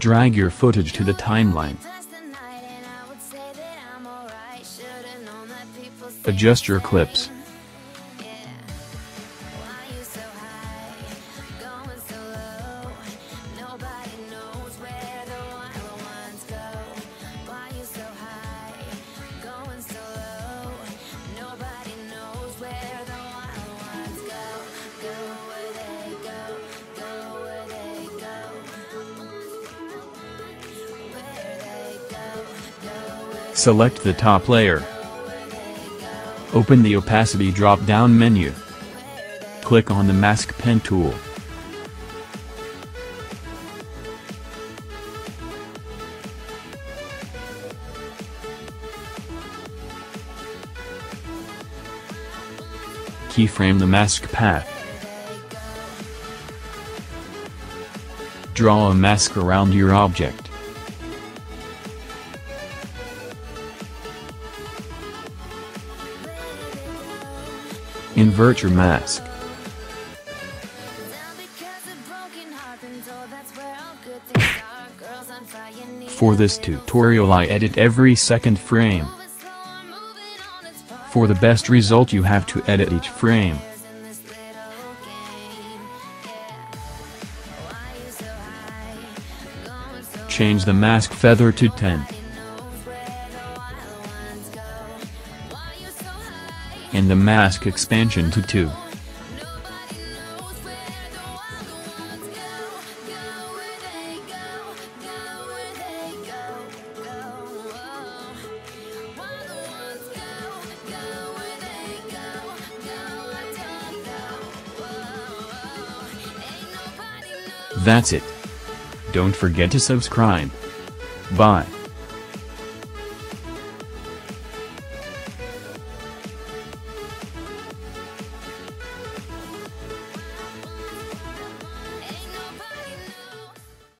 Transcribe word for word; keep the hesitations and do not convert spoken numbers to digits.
Drag your footage to the timeline. Adjust your clips. Select the top layer. Open the opacity drop-down menu. Click on the mask pen tool. Keyframe the mask path. Draw a mask around your object. Invert your mask. For this tutorial I edit every second frame. For the best result you have to edit each frame. Change the mask feather to ten. And the mask expansion to two. That's it. Don't forget to subscribe. Bye.